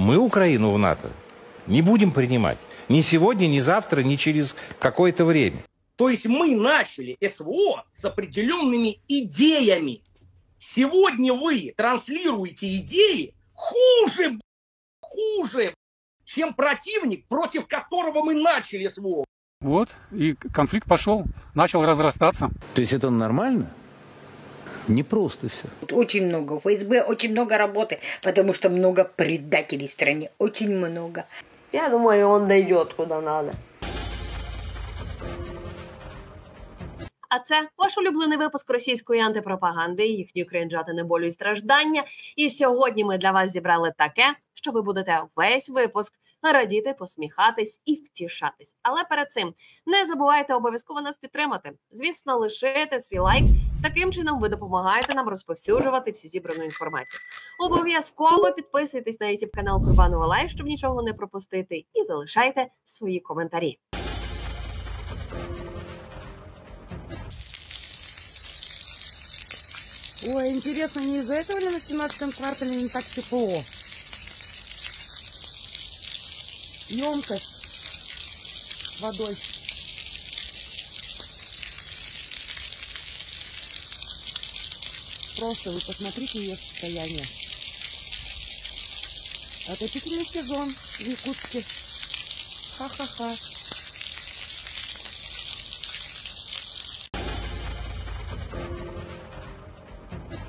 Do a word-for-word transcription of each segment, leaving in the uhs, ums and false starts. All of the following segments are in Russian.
мы Украину в НАТО не будем принимать. Ни сегодня, ни завтра, ни через какое-то время. То есть мы начали СВО с определенными идеями. Сегодня вы транслируете идеи хуже, хуже, чем противник, против которого мы начали СВО. Вот, и конфликт пошел, начал разрастаться. То есть это нормально? Не просто все. Очень много. В ФСБ очень много работы, потому что много предателей в стране. Очень много. Я думаю, он дойдет куда надо. А це ваш улюблений випуск російської антипропаганди, їхні крінжатини болю і страждання. І сьогодні ми для вас зібрали таке, що ви будете весь випуск радіти, посміхатись і втішатись. Але перед цим не забувайте обов'язково нас підтримати. Звісно, лишити свій лайк. Таким чином ви допомагаєте нам розповсюджувати всю зібрану інформацію. Обов'язково підписуйтесь на ютуб-канал Курбанова Лайф, щоб нічого не пропустити. І залишайте свої коментарі. Ой, интересно, не из-за этого ли на семнадцатом квартале не так тепло? Емкость с водой. Просто вы посмотрите ее состояние. Отопительный сезон в Якутске. Ха-ха-ха.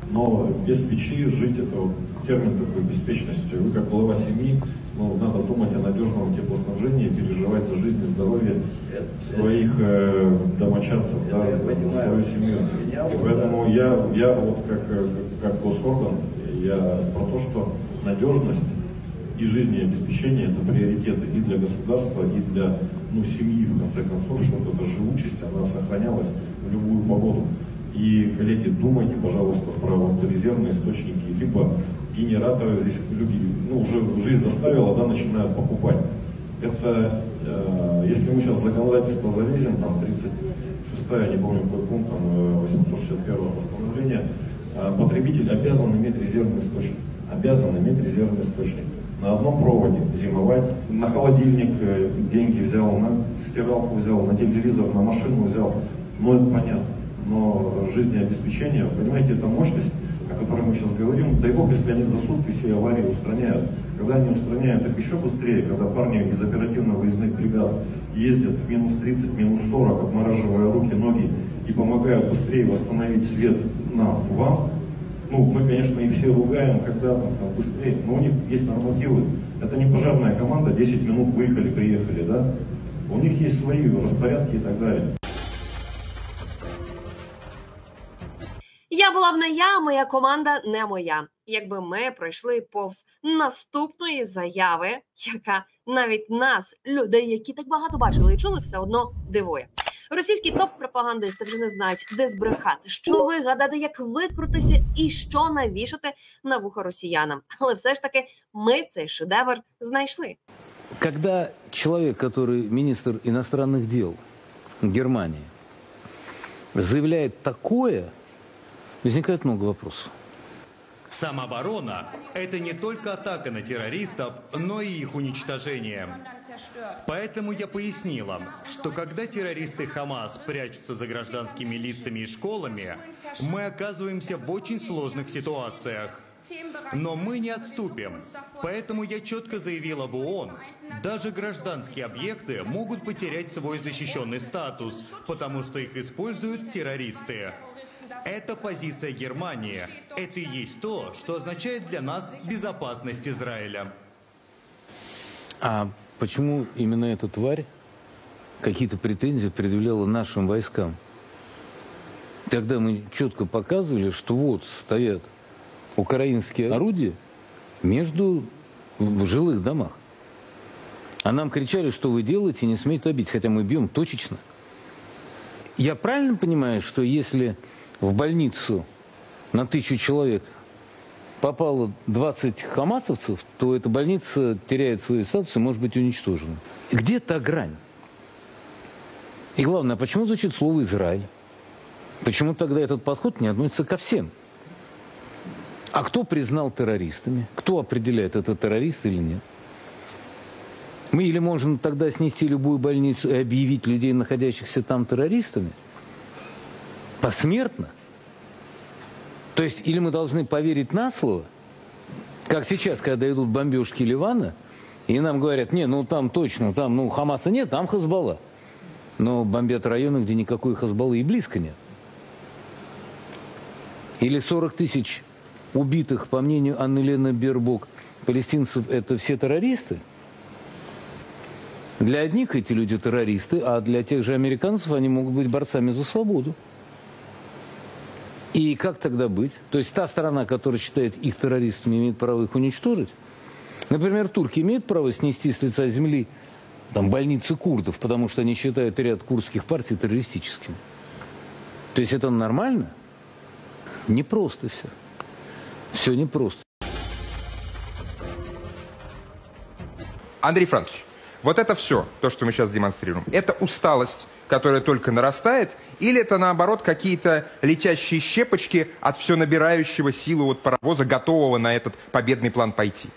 Но без печи жить, это вот термин такой беспечности. Вы как глава семьи, ну, надо думать о надежном теплоснабжении, переживать за жизнь и здоровье своих э, домочадцев, да, за, за свою семью. И поэтому я, я вот как, как госорган, я про то, что надежность и жизнеобеспечение это приоритеты и для государства, и для ну, семьи, в конце концов, чтобы эта живучесть она сохранялась в любую погоду. И, коллеги, думайте, пожалуйста, про вот резервные источники, либо генераторы. Здесь люди, ну, уже жизнь заставила, да, начинают покупать. Это, э, если мы сейчас в законодательство залезем, там тридцать шестая, не помню какой пункт, там восемьсот шестьдесят первое постановление, э, потребитель обязан иметь резервный источник. Обязан иметь резервный источник. На одном проводе зимовать, на холодильник э, деньги взял, на стиралку взял, на телевизор, на машину взял. Ну, это понятно. Но жизнеобеспечение, понимаете, это мощность, о которой мы сейчас говорим, дай бог, если они за сутки все аварии устраняют. Когда они устраняют их еще быстрее, когда парни из оперативно-выездных бригад ездят в минус тридцать, минус сорок, обмораживая руки, ноги, и помогают быстрее восстановить свет нам, вам. Ну, мы, конечно, и все ругаем, когда там, там быстрее, но у них есть нормативы. Это не пожарная команда, десять минут выехали, приехали, да? У них есть свои распорядки и так далее. Я була б не я, моя команда не моя. Якби ми пройшли повз наступної заяви, яка навіть нас, людей, які так багато бачили і чули, все одно дивує. Російські топ-пропагандисти вже не знають, де збрехати, що вигадати, як викрутися і що навішати на вуха росіянам. Але все ж таки ми цей шедевр знайшли. Коли чоловік, який міністр іноземних справ Германії, заявляє таке, возникает много вопросов. Самооборона – это не только атака на террористов, но и их уничтожение. Поэтому я пояснила, что когда террористы Хамас прячутся за гражданскими лицами и школами, мы оказываемся в очень сложных ситуациях. Но мы не отступим. Поэтому я четко заявила в ООН, даже гражданские объекты могут потерять свой защищенный статус, потому что их используют террористы. Это позиция Германии. Это и есть то, что означает для нас безопасность Израиля. А почему именно эта тварь какие-то претензии предъявляла нашим войскам? Тогда мы четко показывали, что вот стоят украинские орудия между в жилых домах. А нам кричали, что вы делаете, не смеете обидеть, хотя мы бьем точечно. Я правильно понимаю, что если в больницу на тысячу человек попало двадцать хамасовцев, то эта больница теряет свою статус и может быть уничтожена? Где та грань? И главное, почему звучит слово «Израиль»? Почему тогда этот подход не относится ко всем? А кто признал террористами? Кто определяет, это террорист или нет? Мы или можем тогда снести любую больницу и объявить людей, находящихся там, террористами? Посмертно? То есть или мы должны поверить на слово, как сейчас, когда идут бомбежки Ливана, и нам говорят, не, ну там точно, там, ну Хамаса нет, там Хезболла. Но бомбят районы, где никакой Хезболлы и близко нет. Или сорок тысяч убитых, по мнению Анналены Бербок, палестинцев, это все террористы? Для одних эти люди террористы, а для тех же американцев они могут быть борцами за свободу. И как тогда быть? То есть та страна, которая считает их террористами, имеет право их уничтожить? Например, турки имеют право снести с лица земли там, больницы курдов, потому что они считают ряд курдских партий террористическими. То есть это нормально? Непросто все. Все непросто. Андрей Франкович, вот это все, то, что мы сейчас демонстрируем, это усталость, которая только нарастает, или это, наоборот, какие-то летящие щепочки от все набирающего силу вот паровоза, готового на этот победный план пойти?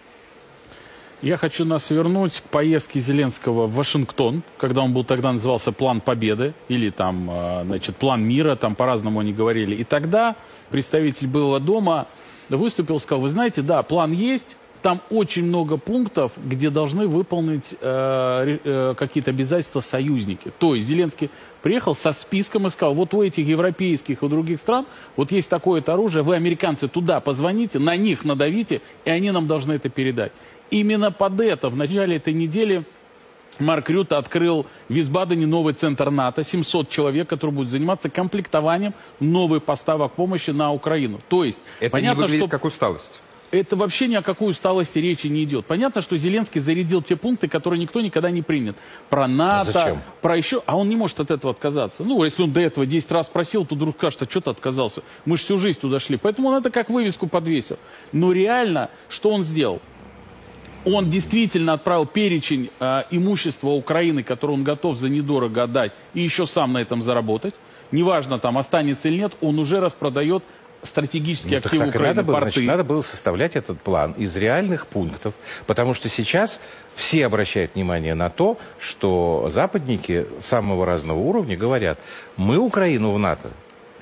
Я хочу нас вернуть к поездке Зеленского в Вашингтон, когда он был тогда назывался «План Победы» или там, значит, «План мира», там по-разному они говорили. И тогда представитель Белого дома выступил и сказал, вы знаете, да, план есть, там очень много пунктов, где должны выполнить э, э, какие-то обязательства союзники. То есть Зеленский приехал со списком и сказал, вот у этих европейских и других стран вот есть такое-то оружие, вы, американцы, туда позвоните, на них надавите, и они нам должны это передать. Именно под это в начале этой недели Марк Рюта открыл в Визбадене новый центр НАТО, семьсот человек, которые будут заниматься комплектованием новых поставок помощи на Украину. То есть, это понятно, не выглядит что... как усталость. Это вообще ни о какой усталости речи не идет. Понятно, что Зеленский зарядил те пункты, которые никто никогда не примет. Про НАТО, зачем? Про еще... А он не может от этого отказаться. Ну, если он до этого десять раз просил, то вдруг скажет, а что ты отказался? Мы же всю жизнь туда шли. Поэтому он это как вывеску подвесил. Но реально, что он сделал? Он действительно отправил перечень э, имущества Украины, которое он готов за недорого отдать, и еще сам на этом заработать. Неважно, там останется или нет, он уже распродает стратегические ну, активы так, так Украины, надо было, порты. Значит, надо было составлять этот план из реальных пунктов, потому что сейчас все обращают внимание на то, что западники самого разного уровня говорят, мы Украину в НАТО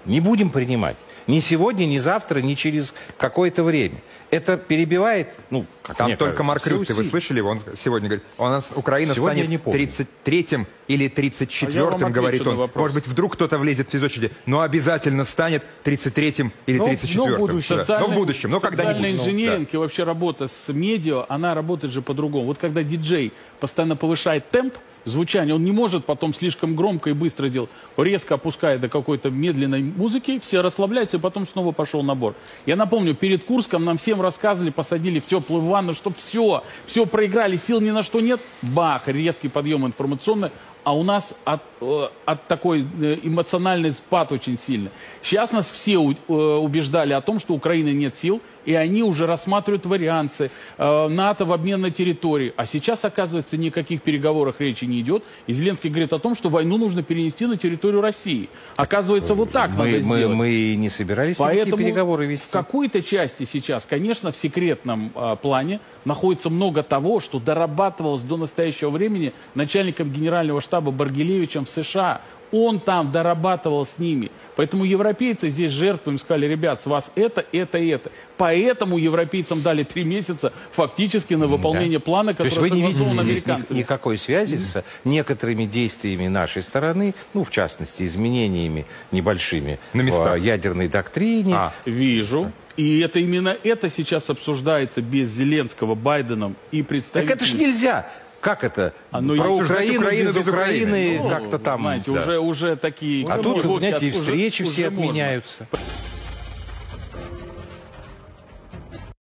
не будем принимать. Ни сегодня, ни завтра, ни через какое-то время. Это перебивает... Ну, там только Марк Рютте, вы слышали его? Он сегодня говорит, у нас Украина станет тридцать третьим или тридцать четвёртым, а говорит он. Может быть, вдруг кто-то влезет в связочки, но обязательно станет тридцать третьим или тридцать четвёртым. Но в будущем. Но в будущем, но когда-нибудь. Социальный инженеринг и вообще работа с медиа, она работает же по-другому. Вот когда диджей постоянно повышает темп, звучание, он не может потом слишком громко и быстро делать, резко опуская до какой-то медленной музыки, все расслабляются, и потом снова пошел набор. Я напомню, перед Курском нам всем рассказывали, посадили в теплую ванну, что все, все проиграли, сил ни на что нет, бах, резкий подъем информационный, а у нас от, от такой эмоциональный спад очень сильный. Сейчас нас все убеждали о том, что у Украины нет сил, и они уже рассматривают варианты э, НАТО в обмен на территории. А сейчас, оказывается, никаких переговоров речи не идет. И Зеленский говорит о том, что войну нужно перенести на территорию России. Оказывается, вот так мы, надо сделать. Мы, мы не собирались такие переговоры вести. В какой-то части сейчас, конечно, в секретном э, плане находится много того, что дорабатывалось до настоящего времени начальником генерального штаба Баргилевичем в США. Он там дорабатывал с ними. Поэтому европейцы здесь жертвами сказали, ребят, с вас это, это и это. Поэтому европейцам дали три месяца фактически на выполнение да. плана, который согласован американцами. Никакой связи с некоторыми действиями нашей стороны, ну, в частности, изменениями небольшими в ядерной доктрине. А, вижу. И это именно это сейчас обсуждается без Зеленского, Байденом и представителями. Так это ж нельзя! Как это? Оно про Украину, Украину, без Украины, ну, как-то там. Знаете, да. уже, уже такие... А тут, знаете, и встречи уже, все уже отменяются.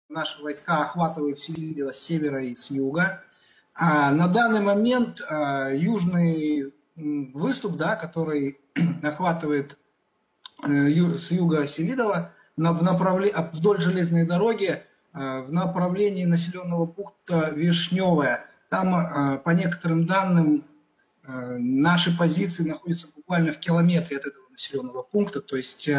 Наши войска охватывают Селидово с севера и с юга. А на данный момент а, южный выступ, да, который охватывает а, ю, с юга Селидово, на, в направле, вдоль железной дороги а, в направлении населенного пункта Вишневая. Там, по некоторым данным, наши позиции находятся буквально в километре от этого населенного пункта. То есть,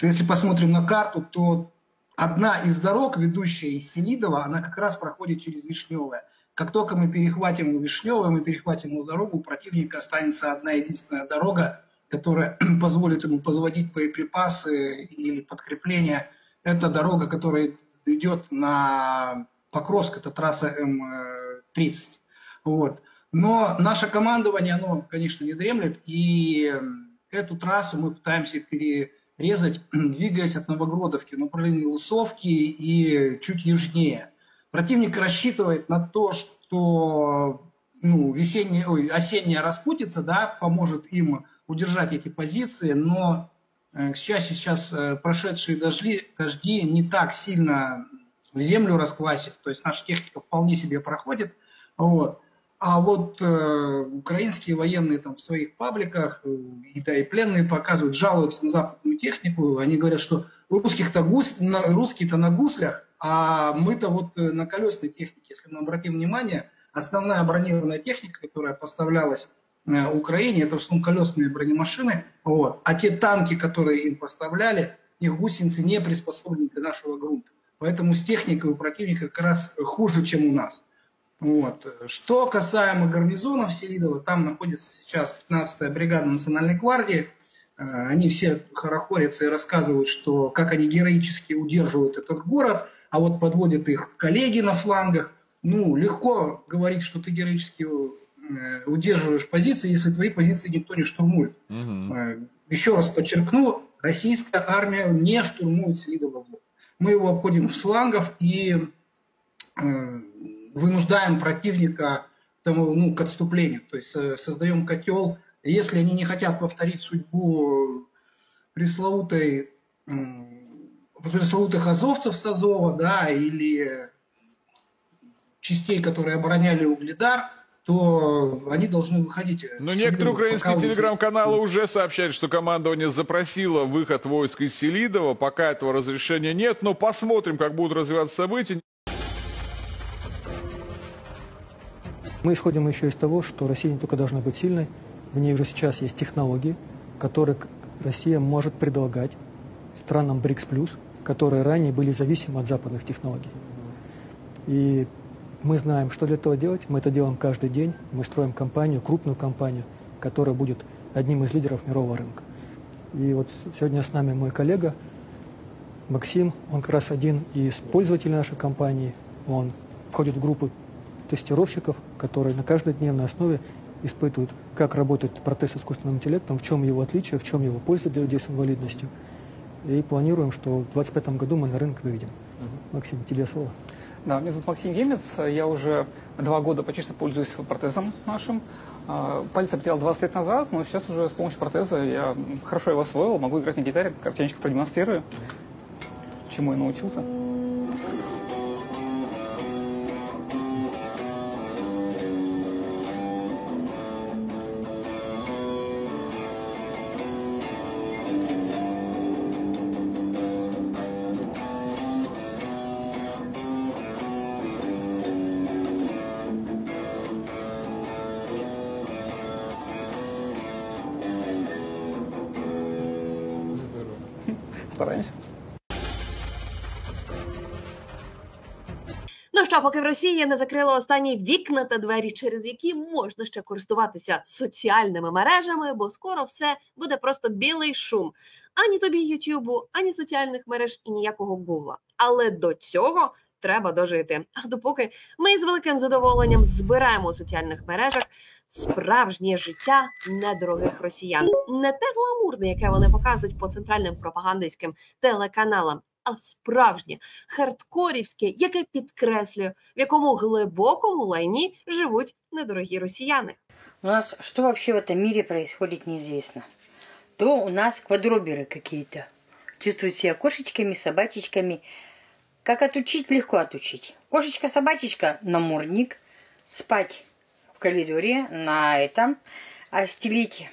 если посмотрим на карту, то одна из дорог, ведущая из Селидова, она как раз проходит через Вишневое. Как только мы перехватим у Вишневое, мы перехватим у дорогу, у противника останется одна единственная дорога, которая позволит ему подводить боеприпасы или подкрепления. Это дорога, которая идет на Покровск, это трасса эм тридцать. Вот. Но наше командование, оно, конечно, не дремлет, и эту трассу мы пытаемся перерезать, двигаясь от Новогородовки в направлении Лосовки и чуть южнее. Противник рассчитывает на то, что ну, весенняя, ой, осенняя распутица, да, поможет им удержать эти позиции, но, к счастью, сейчас прошедшие дожди, дожди не так сильно землю расквасит, то есть наша техника вполне себе проходит. Вот. А вот э, украинские военные там в своих пабликах, э, и да, и пленные показывают, жалуются на западную технику, они говорят, что русских-то гус... русские-то на гуслях, а мы-то вот на колесной технике. Если мы обратим внимание, основная бронированная техника, которая поставлялась э, Украине, это в основном колесные бронемашины, вот. А те танки, которые им поставляли, их гусеницы не приспособлены для нашего грунта. Поэтому с техникой у противника как раз хуже, чем у нас. Вот. Что касаемо гарнизонов Селидова, там находится сейчас пятнадцатая бригада Национальной гвардии. Они все хорохорятся и рассказывают, что, как они героически удерживают этот город, а вот подводят их коллеги на флангах. Ну, легко говорить, что ты героически удерживаешь позиции, если твои позиции никто не штурмует. Угу. Еще раз подчеркну, российская армия не штурмует Селидово. Мы его обходим с флангов и э, вынуждаем противника тому, ну, к отступлению. То есть э, создаем котел. Если они не хотят повторить судьбу пресловутой, э, пресловутых азовцев с Азова, да, или частей, которые обороняли Угледар, то они должны выходить. Но некоторые украинские телеграм-каналы уже сообщают, что командование запросило выход войск из Селидова. Пока этого разрешения нет, но посмотрим, как будут развиваться события. Мы исходим еще из того, что Россия не только должна быть сильной, в ней уже сейчас есть технологии, которые Россия может предлагать странам брикс плюс, которые ранее были зависимы от западных технологий. И мы знаем, что для этого делать. Мы это делаем каждый день. Мы строим компанию, крупную компанию, которая будет одним из лидеров мирового рынка. И вот сегодня с нами мой коллега Максим. Он как раз один из пользователей нашей компании. Он входит в группу тестировщиков, которые на каждодневной основе испытывают, как работает протез с искусственным интеллектом, в чем его отличие, в чем его польза для людей с инвалидностью. И планируем, что в две тысячи двадцать пятом году мы на рынок выведем. Максим, тебе слово. Да, меня зовут Максим Емец, я уже два года почти что пользуюсь протезом нашим. Пальцы потерял двадцать лет назад, но сейчас уже с помощью протеза я хорошо его освоил, могу играть на гитаре, картиночку продемонстрирую, чему я научился. Ну що, поки в Росії не закрила останні вікна та двері, через які можна ще користуватися соціальними мережами, бо скоро все буде просто білий шум. Ані тобі Ютубу, ані соціальних мереж і ніякого Гугла. Але до цього треба дожити. А допоки ми з великим задоволенням збираємо у соціальних мережах справжнє життя недорогих росіян. Не те гламурне, яке вони показують по центральним пропагандистським телеканалам, а справжнє, хардкорівське, яке підкреслює, в якому глибокому лайні живуть недорогі росіяни. У нас, що взагалі в цьому світі відбувається, неізвісно. То у нас квадробери якісь. Чувствують себе кошечками, собачечками. Как отучить, легко отучить. Кошечка-собачечка, намордник, спать в коридоре на этом, а стелить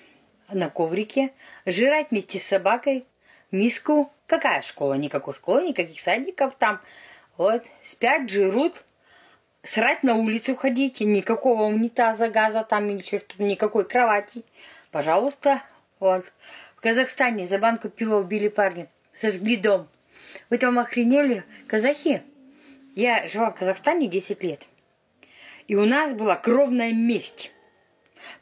на коврике, жрать вместе с собакой миску. Какая школа? Никакой школы, никаких садиков там. Вот, спят, жрут, срать на улицу ходить, никакого унитаза, газа там или что-то, никакой кровати. Пожалуйста, вот. В Казахстане за банку пива убили парня, сожгли дом. Вы там охренели, казахи? Я жила в Казахстане десять лет. И у нас была кровная месть.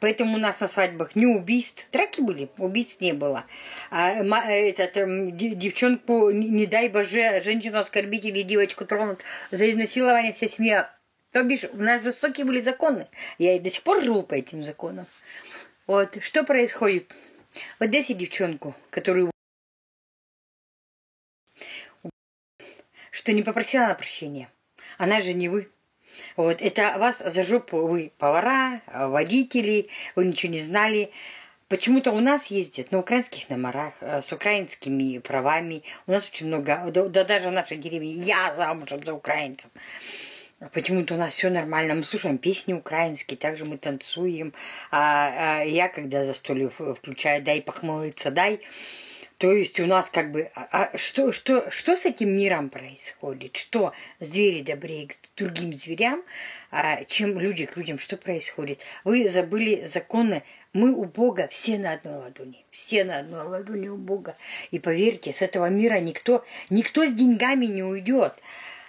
Поэтому у нас на свадьбах не убийств. Драки были, убийств не было. А, этот, девчонку, не дай боже, женщину оскорбить или девочку тронут за изнасилование, вся семья. То бишь, у нас жестокие были законы. Я и до сих пор живу по этим законам. Вот, что происходит? Вот здесь и девчонку, которую... Что не попросила она прощения. Она же не вы. Вот, это вас за жопу, вы повара, водители, вы ничего не знали. Почему-то у нас ездят на украинских номерах, с украинскими правами. У нас очень много, да, да даже в нашей деревне, я замужем за украинцем. Почему-то у нас все нормально, мы слушаем песни украинские, также мы танцуем. А, а я, когда застолье включаю, дай похмелиться, дай. То есть у нас как бы... А что, что, что с этим миром происходит? Что звери добрее к другим зверям, а, чем люди к людям? Что происходит? Вы забыли законы. Мы у Бога все на одной ладони. Все на одной ладони у Бога. И поверьте, с этого мира никто, никто с деньгами не уйдет.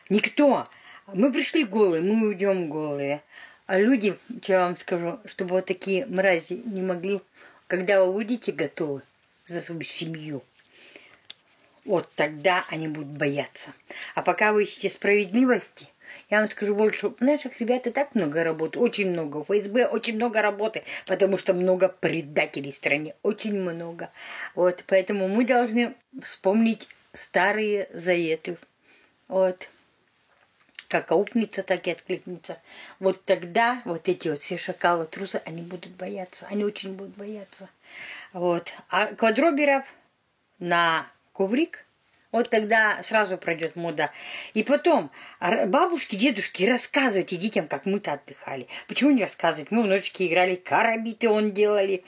Никто. Мы пришли голые, мы уйдем голые. А люди, я вам скажу, чтобы вот такие мрази не могли... Когда вы будете готовы за свою семью, вот тогда они будут бояться. А пока вы ищете справедливости, я вам скажу больше, у наших ребят и так много работы, очень много, у эф эс бэ очень много работы, потому что много предателей в стране, очень много. Вот, поэтому мы должны вспомнить старые заветы. Вот. Как аукнется, так и откликнется. Вот тогда вот эти вот все шакалы, трусы, они будут бояться. Они очень будут бояться. Вот. А квадроберов на коврик, вот тогда сразу пройдет мода. И потом, бабушки, дедушки, рассказывайте детям, как мы-то отдыхали. Почему не рассказывать? Мы в ночке играли, карабиты он делали,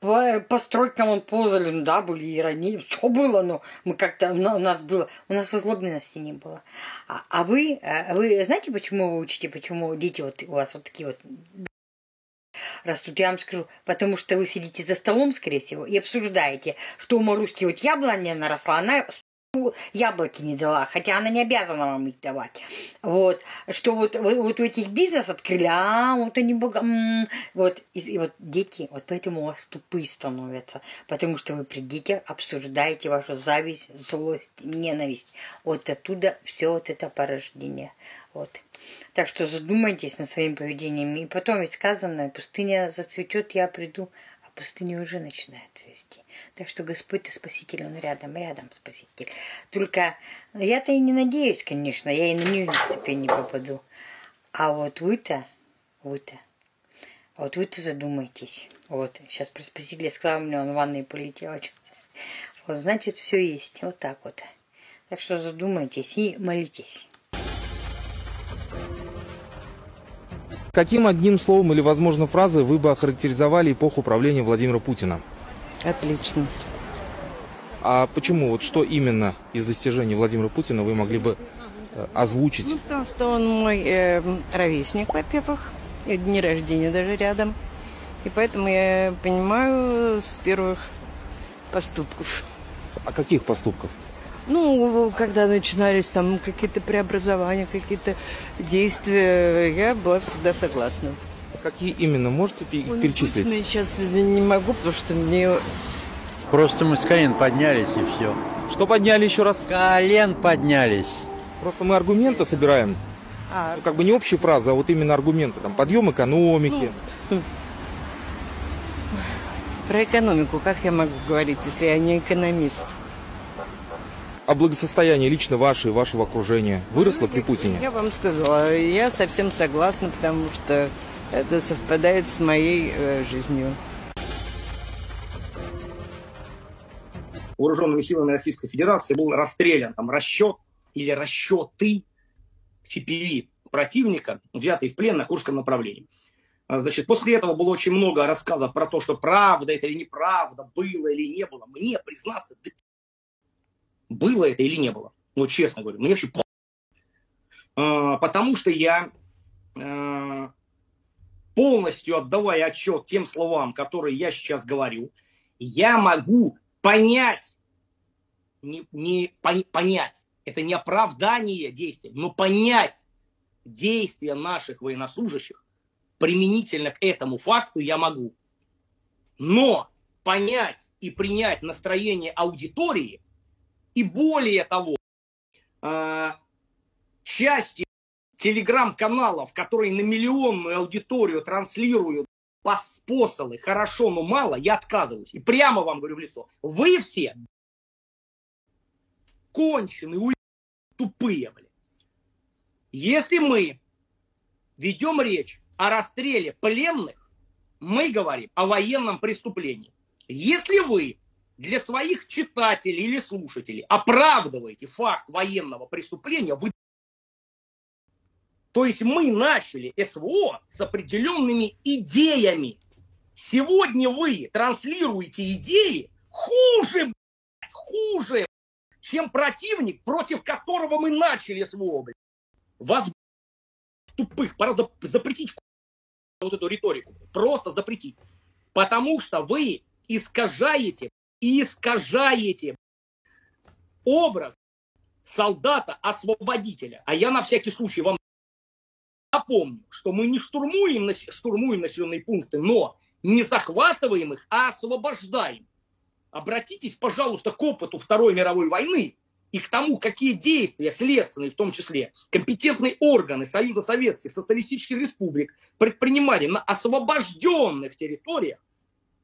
по, по стройкам он ползали, ну да, были и ранее. Все было, но мы как-то, у нас было, у нас озлобленности не было. А, а вы, вы знаете, почему вы учите, почему дети вот у вас вот такие вот... Растут, я вам скажу, потому что вы сидите за столом, скорее всего, и обсуждаете, что у Маруськи вот яблоня наросла, она яблоки не дала, хотя она не обязана вам их давать. Вот, что вот, вот, вот у этих бизнес открыли, а вот они богатые. Вот, и, и вот дети, вот поэтому у вас тупые становятся, потому что вы при детях обсуждаете вашу зависть, злость, ненависть. Вот оттуда все вот это порождение. Вот. Так что задумайтесь над своим поведением. И потом ведь сказано, пустыня зацветет, я приду, а пустыня уже начинает цвести. Так что Господь-то Спаситель, Он рядом, рядом Спаситель. Только я-то и не надеюсь, конечно, я и на нее теперь не попаду. А вот вы-то, вы-то, вот вы-то задумайтесь. Вот, сейчас про Спасителя сказал, мне он в ванной полетел. Вот, значит, все есть. Вот так вот. Так что задумайтесь и молитесь. Каким одним словом или, возможно, фразой вы бы охарактеризовали эпоху правления Владимира Путина? Отлично. А почему? Вот что именно из достижений Владимира Путина вы могли бы э, озвучить? Ну, потому что он мой э, ровесник, во-первых, и дни рождения даже рядом. И поэтому я понимаю с первых поступков. А каких поступков? Ну, когда начинались там какие-то преобразования, какие-то действия, я была всегда согласна. Какие именно? Можете их ну, перечислить? Ну, сейчас не могу, потому что мне... Просто мы с колен поднялись, и все. Что подняли еще раз? Колен поднялись. Просто мы аргументы собираем. А... Ну, как бы не общие фразы, а вот именно аргументы. Там подъем экономики. Ну... Про экономику как я могу говорить, если я не экономист? А благосостояние лично ваше и вашего окружения выросло при Путине? Я вам сказала, я совсем согласна, потому что это совпадает с моей э, жизнью. Вооруженными силами Российской Федерации был расстрелян там, расчет или расчеты эф пэ вэ противника, взятый в плен на Курском направлении. Значит, после этого было очень много рассказов про то, что правда это или неправда, было или не было. Мне признаться, да. Было это или не было. Вот честно говорю, мне вообще похуй. А, потому что я, а, полностью отдавая отчет тем словам, которые я сейчас говорю, я могу понять не, не понять, это не оправдание действий, но понять действия наших военнослужащих применительно к этому факту я могу. Но понять и принять настроение аудитории, и более того, части телеграм-каналов, которые на миллионную аудиторию транслируют поспосолы «хорошо, но мало», я отказываюсь. И прямо вам говорю в лицо, вы все конченые, уебаны, тупые, блин. Если мы ведем речь о расстреле пленных, мы говорим о военном преступлении. Если вы для своих читателей или слушателей оправдываете факт военного преступления, вы... То есть мы начали СВО с определенными идеями. Сегодня вы транслируете идеи хуже, блядь, хуже, чем противник, против которого мы начали СВО. Блядь. Вас, блядь, тупых, пора запретить вот эту риторику. Просто запретить. Потому что вы искажаете и искажаете образ солдата-освободителя. А я на всякий случай вам напомню, что мы не штурмуем, штурмуем населенные пункты, но не захватываем их, а освобождаем. Обратитесь, пожалуйста, к опыту Второй мировой войны и к тому, какие действия следственные, в том числе компетентные органы Союза Советских Социалистических Республик, предпринимали на освобожденных территориях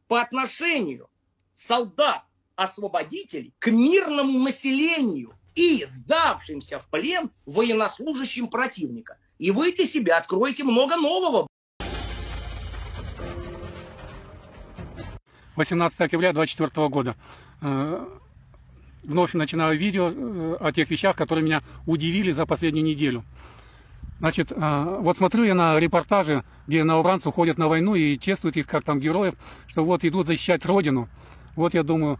по отношению солдат-освободителей к мирному населению и сдавшимся в плен военнослужащим противника. И вы для себя откроете много нового. восемнадцатое октября две тысячи двадцать четвёртого года. Вновь начинаю видео о тех вещах, которые меня удивили за последнюю неделю. Значит, вот смотрю я на репортажи, где новобранцы уходят на войну и чествуют их как там героев, что вот идут защищать Родину. Вот я думаю,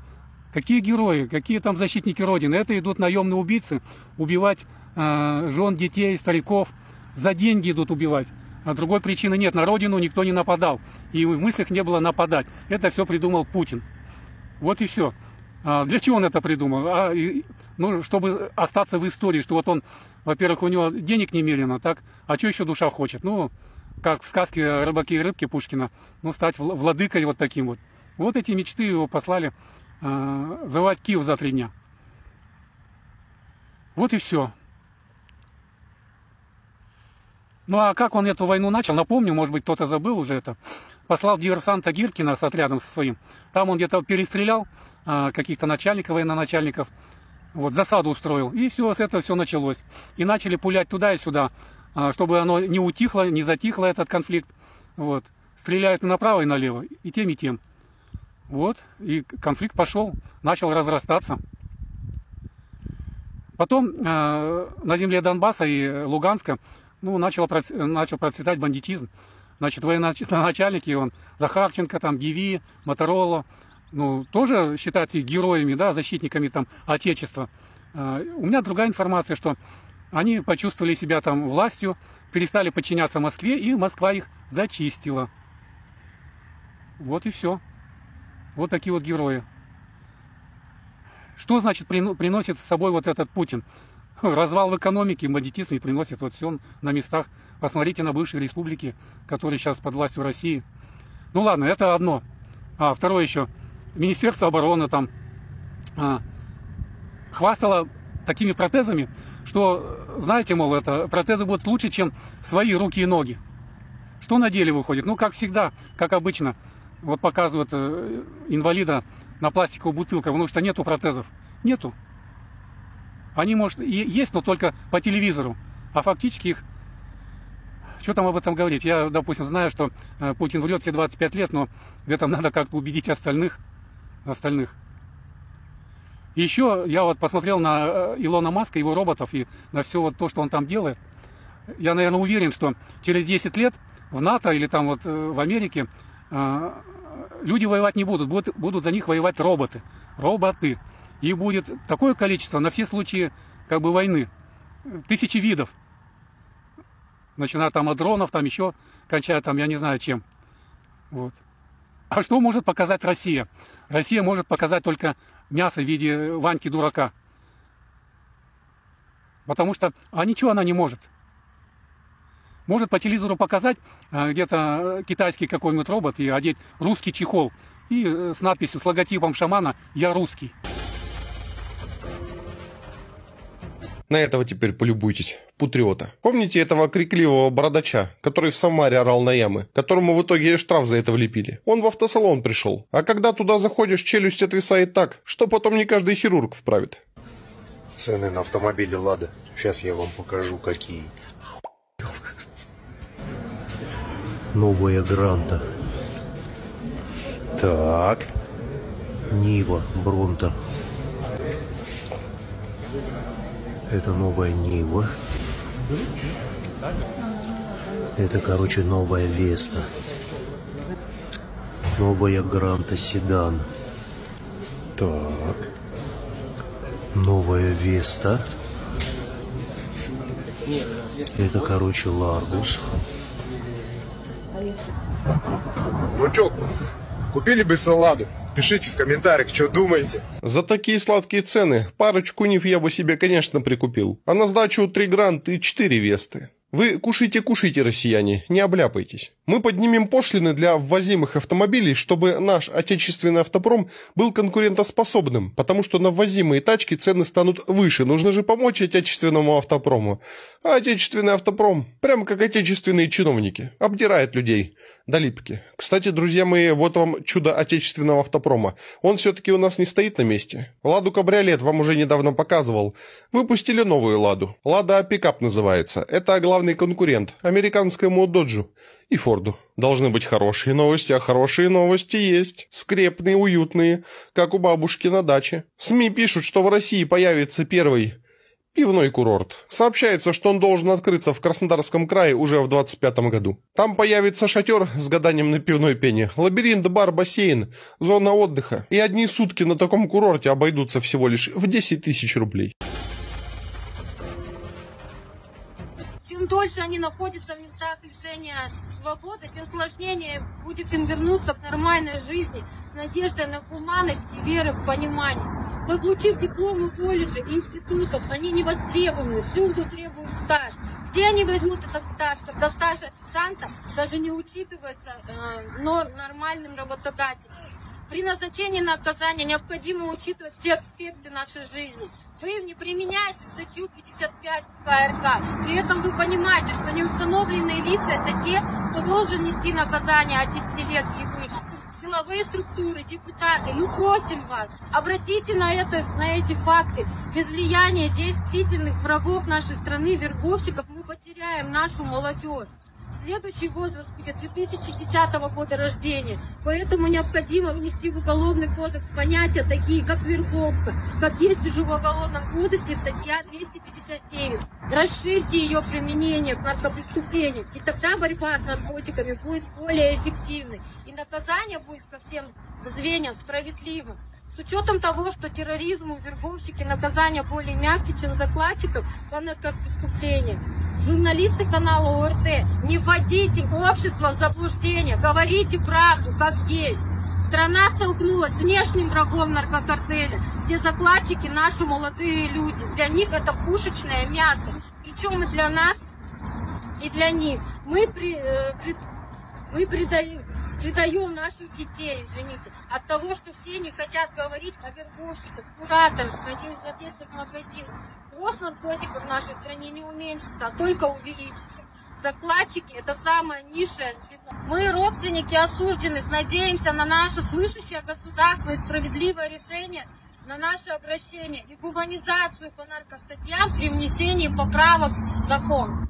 какие герои, какие там защитники Родины? Это идут наемные убийцы, убивать жен, детей, стариков. За деньги идут убивать. А другой причины нет. На родину никто не нападал. И в мыслях не было нападать. Это все придумал Путин. Вот и все. А для чего он это придумал? А, и, ну, чтобы остаться в истории, что вот он, во-первых, у него денег немерено, так? А что еще душа хочет? Ну, как в сказке «Рыбаки и рыбки» Пушкина. Ну, стать владыкой вот таким вот. Вот эти мечты его послали а, завоевать Киев за три дня. Вот и все. Ну а как он эту войну начал, напомню, может быть, кто-то забыл уже это. Послал диверсанта Гиркина с отрядом со своим. Там он где-то перестрелял а, каких-то начальников, военноначальников. Вот, засаду устроил. И все, с этого все началось. И начали пулять туда и сюда, а, чтобы оно не утихло, не затихло, этот конфликт. Вот. Стреляют и направо, и налево. И тем, и тем. Вот. И конфликт пошел, начал разрастаться. Потом а, на земле Донбасса и Луганска Ну, начал, начал процветать бандитизм. Значит, военачальники, он, Захарченко, там, Гиви, Моторола, ну, тоже считаются героями, да, защитниками, там, Отечества. А, у меня другая информация, что они почувствовали себя, там, властью, перестали подчиняться Москве, и Москва их зачистила. Вот и все. Вот такие вот герои. Что, значит, приносит с собой вот этот Путин? Развал в экономике, бандитизм и приносит вот все на местах. Посмотрите на бывшие республики, которые сейчас под властью России. Ну ладно, это одно. А второе еще. Министерство обороны там а, хвастало такими протезами, что, знаете, мол, это протезы будут лучше, чем свои руки и ноги. Что на деле выходит? Ну, как всегда, как обычно. Вот показывают э, инвалида на пластиковую бутылку, потому что нету протезов. Нету. Они, может, и есть, но только по телевизору. А фактически их... Что там об этом говорить? Я, допустим, знаю, что Путин врет все двадцать пять лет, но в этом надо как-то убедить остальных. остальных. Еще я вот посмотрел на Илона Маска, его роботов и на все вот то, что он там делает. Я, наверное, уверен, что через десять лет в НАТО или там вот в Америке люди воевать не будут. Будут, будут за них воевать роботы. Роботы. И будет такое количество на все случаи как бы войны. Тысячи видов. Начиная там от дронов, там еще, кончая там, я не знаю чем. Вот. А что может показать Россия? Россия может показать только мясо в виде Ваньки-дурака. Потому что, а ничего она не может. Может по телевизору показать где-то китайский какой-нибудь робот и одеть русский чехол. И с надписью, с логотипом шамана «Я русский». На этого теперь полюбуйтесь. Патриота. Помните этого крикливого бородача, который в Самаре орал на ямы, которому в итоге штраф за это влепили? Он в автосалон пришел. А когда туда заходишь, челюсть отвисает так, что потом не каждый хирург вправит. Цены на автомобили «Лада». Сейчас я вам покажу, какие. Новая «Гранта». Так. Нива, «Бронта». Это новая Нива. Это, короче, новая Веста. Новая Гранта седан. Так. Новая Веста. Это, короче, Ларгус. Ну чё, купили бы саладу? Пишите в комментариях, что думаете. За такие сладкие цены парочку Нив я бы себе, конечно, прикупил. А на сдачу три Гранты и четыре Весты. Вы кушайте, кушайте, россияне, не обляпайтесь. Мы поднимем пошлины для ввозимых автомобилей, чтобы наш отечественный автопром был конкурентоспособным, потому что на ввозимые тачки цены станут выше. Нужно же помочь отечественному автопрому. А отечественный автопром, прям как отечественные чиновники, обдирает людей. До липки. Кстати, друзья мои, вот вам чудо отечественного автопрома. Он все-таки у нас не стоит на месте. Ладу кабриолет вам уже недавно показывал. Выпустили новую Ладу. Лада пикап называется. Это главный конкурент американскому доджу и форду. Должны быть хорошие новости, а хорошие новости есть. Скрепные, уютные, как у бабушки на даче. СМИ пишут, что в России появится первый пивной курорт. Сообщается, что он должен открыться в Краснодарском крае уже в двадцать пятом году. Там появится шатер с гаданием на пивной пене, лабиринт, бар, бассейн, зона отдыха. И одни сутки на таком курорте обойдутся всего лишь в десять тысяч рублей. Чем дольше они находятся в местах лишения свободы, тем сложнее будет им вернуться к нормальной жизни с надеждой на гуманность и веры в понимание. Получив дипломы колледжей, институтов, они не востребованы, всюду требуют стаж. Где они возьмут этот стаж, когда стаж официанта даже не учитывается э, нормальным работодателем? При назначении на отказание необходимо учитывать все аспекты нашей жизни. Вы не применяете статью пятьдесят пять КРК. При этом вы понимаете, что неустановленные лица – это те, кто должен нести наказание от десяти лет и выше. Силовые структуры, депутаты, мы просим вас, обратите на, это, на эти факты. Без влияния действительных врагов нашей страны, вербовщиков, мы потеряем нашу молодежь. Следующий возраст будет две тысячи десятого года рождения, поэтому необходимо внести в Уголовный кодекс понятия такие, как вербовка, как есть уже в Уголовном кодексе статья двести пятьдесят девять. Расширьте ее применение к наркопреступлениям, и тогда борьба с наркотиками будет более эффективной, и наказание будет по всем звеньям справедливым. С учетом того, что терроризму вербовщики наказания более мягкие, чем закладчиков по наркопреступлениям. Журналисты канала О Р Т, не вводите общество в заблуждение, говорите правду, как есть. Страна столкнулась с внешним врагом наркокартеля, где закладчики наши молодые люди. Для них это пушечное мясо, причем и для нас, и для них. Мы, при, э, пред, мы предаем... Предаем наших детей, извините, от того, что все не хотят говорить о вербовщиках, кураторах, владельцах магазинов. Рост наркотиков в нашей стране не уменьшится, а только увеличится. Закладчики – это самое низшее звено. Мы, родственники осужденных, надеемся на наше слышащее государство и справедливое решение, на наше обращение и гуманизацию по наркостатьям при внесении поправок в закон.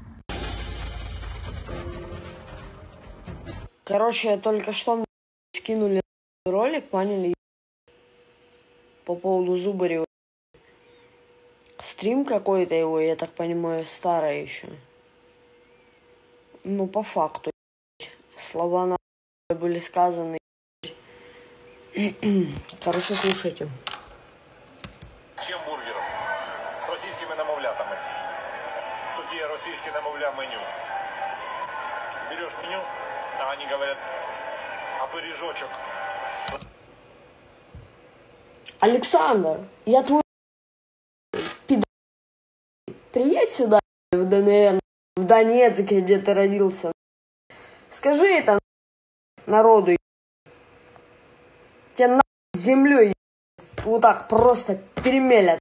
Короче, только что мне скинули ролик, поняли, по поводу Зубарева. Стрим какой-то его, я так понимаю, старый еще. Ну, по факту. Слова на были сказаны. Короче, слушайте. Чем бургером? С российскими намовлятами. Тут є російські намовля меню. Берешь меню, а они говорят, а бережочек. Александр, я твой пидор. Приедь сюда, в ДНР, в Донецке, где ты родился. Скажи это народу. Тебя на землю вот так просто перемелят.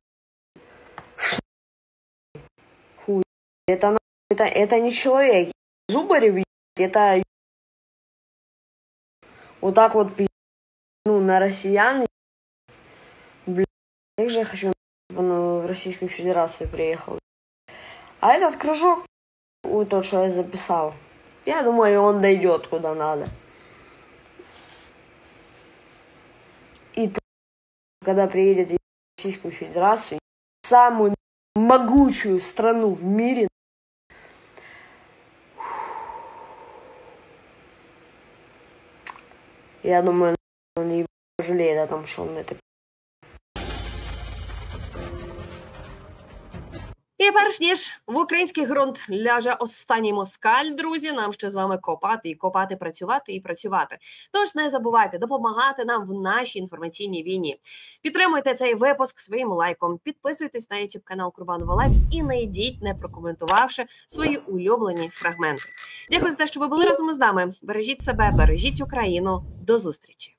Хуй. Это, это, это не человек. Зубарев, это вот так вот пиздец. Ну, на россиян. Блин, как же я хочу, чтобы он в Российскую Федерацию приехал. А этот кружок, вот тот, что я записал, я думаю, он дойдет куда надо. И когда приедет в Российскую Федерацию, самую могучую страну в мире, я думаю, он не пожалеет о том, что он это... І перш ніж в український ґрунт ляже останній москаль, друзі, нам ще з вами копати і копати, працювати і працювати. Тож не забувайте допомагати нам в нашій інформаційній війні. Підтримуйте цей випуск своїм лайком, підписуйтесь на ютуб-канал Курбанова Лайф і не йдіть, не прокоментувавши свої улюблені фрагменти. Дякую за те, що ви були разом із нами. Бережіть себе, бережіть Україну. До зустрічі!